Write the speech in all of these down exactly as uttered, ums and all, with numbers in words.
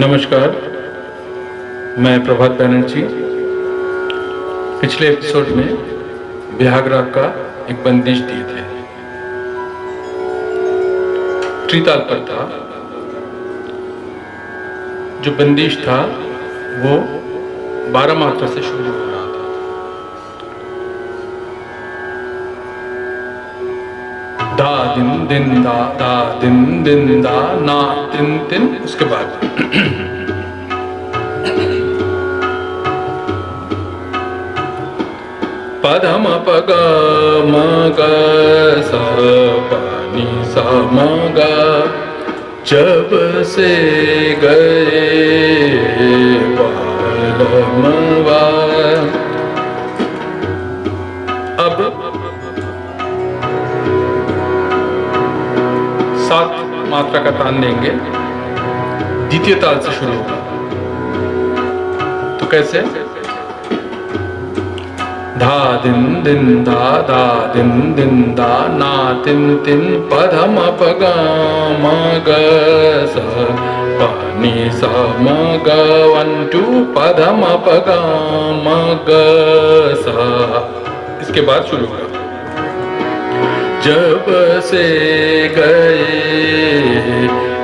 नमस्कार, मैं प्रभात बनर्जी। पिछले एपिसोड में बेहाग राग का एक बंदिश दिए थे, त्रिताल पर था। जो बंदिश था वो बारह मात्रा से शुरू हो रहा था। दा दिन दिन दा दा दिन दिन दा ना तिन तिन, उसके बाद पधम पग मग सा पानी सा मगा। जब से गए बालमवा, अब सात मात्रा का तान देंगे। द्वितीय ताल से शुरू होगा। तो कैसे? धा दिन दिन धा धा दिन दिन धा ना तिन तिन पधम पग मग स पानी स मग। वन टू पधम पग मग स, इसके बाद शुरू होगा। जब से गए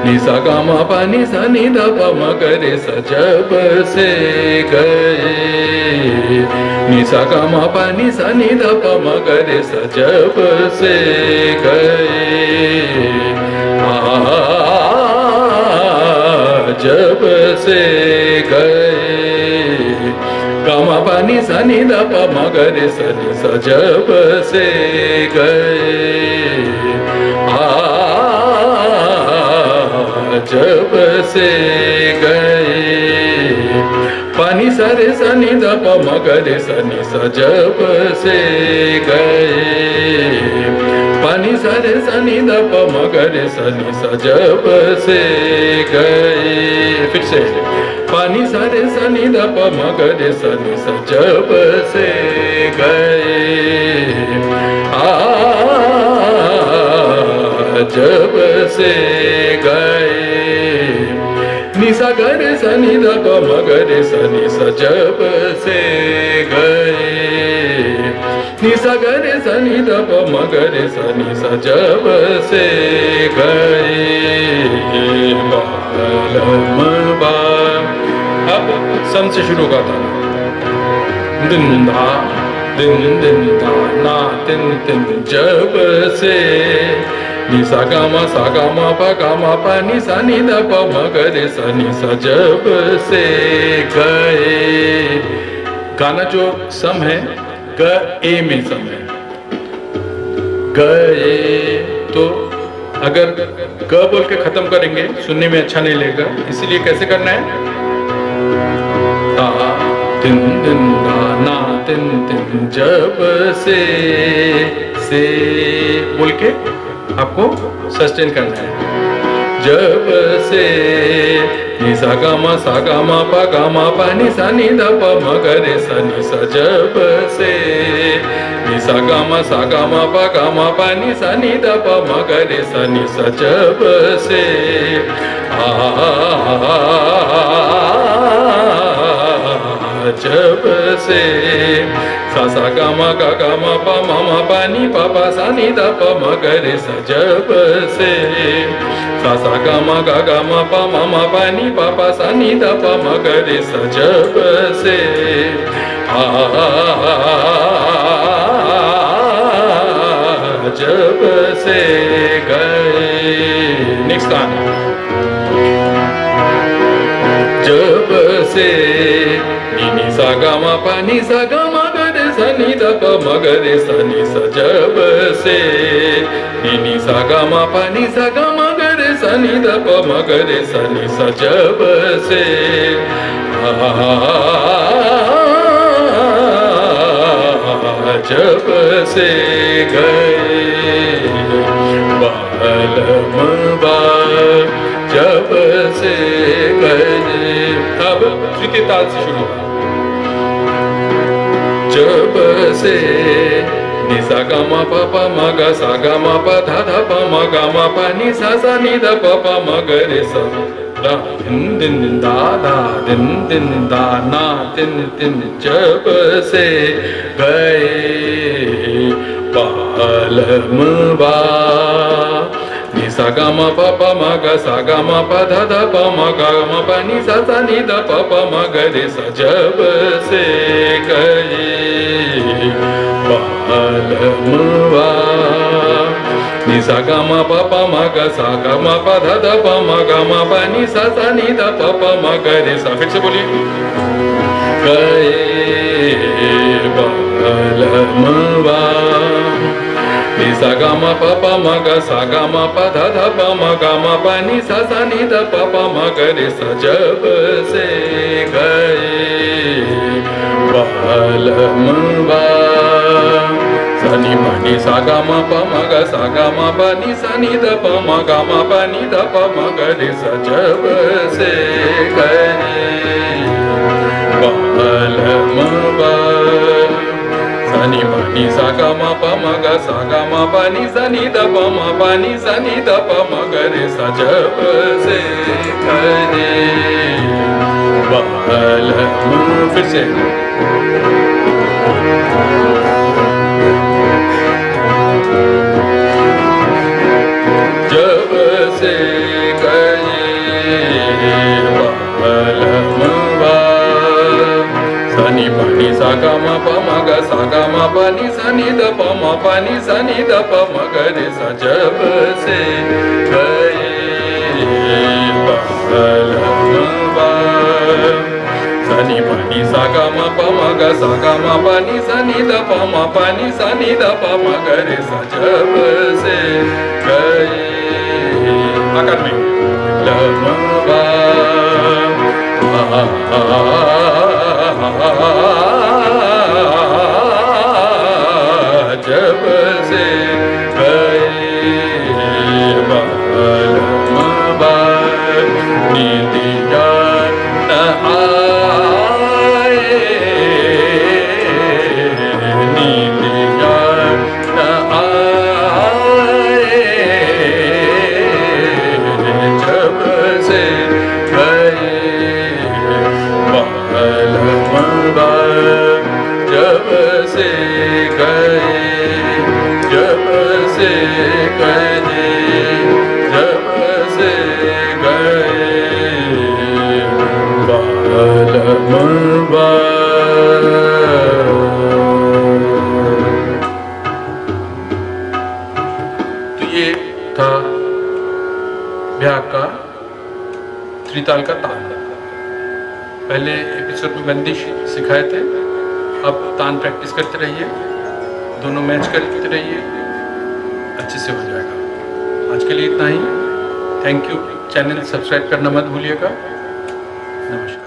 निसा गा मा पानी सा नि धा प म ग रे सा। जब से गए निसा गा मा पानी सा नि धा प म ग रे सा। जब से गए आ, जब से गए गा मा पानी सा नि धा प म ग रे सा रे सा। जब से गए आ, जब से गए पानी सा रे सा नि धा प म ग रे सा नि सा। जब से गए पानी सा रे सा नि धा प म ग रे सा नि सा। जब से गए फिर से पानी सा रे सा नि धा प म ग रे सा नि सा। जब से गए आ, जब से गए निसा ग रे सा नि धा प म ग रे सा नि सा। जब से गए निसा ग रे सा नि धा प म ग रे सा नि सा। जब से गए बालमवा। अब सम से शुरू होगा था। दिन धा दिन दिन धा ना तिन तिन। जब से निसा गा मा सा गा मा पा गा मा पा नि सा नि धा प म ग रे सा नि सा। जब से गए गाना जो सम है ग ए में सम है गए, तो अगर ग बोल के खत्म करेंगे सुनने में अच्छा नहीं लगेगा, इसलिए कैसे करना है? ता तिन तिन धा ना तिन तिन। जब से से बोल के आपको सस्टेन करना है। जब से निसा गा मा सा गा मा पा गा मा पा नि सा नि धा प म ग रे सा नि सा। जब से निसा गा मा सा गा मा पा गा मा पा नि सा नि धा प म ग रे सा नि सा। जब से आ, जब से सा सा गा मा गा गा मा पा मा मा पा नि पा पा सा नि धा प म ग रे सा। जब से सा सा गा मा गा गा मा पा मा मा पा नि पा पा सा नि धा प म ग रे सा। जब से आ, जब से गए नेक्स्ट गाना। जब से नि सा गा मा पा नि सा गा मा सा नि धा प म ग रे सा नि सा। जब से नि सा गा मा पा नि सा गा मा ग रे सा नि धा प म ग रे सा नि सा। जब से आ, जब से गए बालमवा। जब से गए अब द्वितीय ताल से शुरू होगा। जब से निसा गा मा पा पा म गा सा गा मा पा धा धा प म गा मा पा नि सा सा नि धा प म ग रे सा। दिन दिन दा दा दिन दिन दा ना दिन दिन जब से गए पालम बा नि सा ग म प प म ग सा ग म प ध ध प म ग म प नि सा सा नि ध प प म ग रे सा जब से गए पालम बा नि सा ग म प प म ग सा ग म प ध ध प म ग म प नि सा सा नि ध प प म ग रे सा। फिर से बोलिए गए पालम बा नि सा ग म प प म ग सा ग म प ध ध प म ग म प नि सा सा नि ध प प म ग रे सा जब से गए पालम बा नि प नि सा ग म प म ग सा ग म प नि सा नि ध प म ग म प नि ध प म ग रे सा जब से गए पालम बा नि प नि सा ग म प म ग सा ग म प नि सा नि ध प म प नि सा नि ध प म ग रे सा जब से गए पालम। फिर से सा ग म प म ग सा ग म प नि सा नि ध प म प नि सा नि ध प म ग रे सा जब से गए पालम बा सा नि प नि सा ग म प म ग सा ग म प नि सा नि ध प म प नि सा नि ध प म ग रे सा जब से गए आकर में लम बा जब से गए पालम बा नीति जान न आए नीति जान न आए जब से गए पालम बा जब से गए से गए जब से गए पालम बा। तो ये था बेहाग का त्रिताल का तान। पहले एपिसोड में बंदिश सिखाए थे, अब तान प्रैक्टिस करते रहिए, दोनों मैच करते रहिए, अच्छे से हो जाएगा। आज के लिए इतना ही। Thank you. चैनल सब्सक्राइब करना मत भूलिएगा। नमस्कार।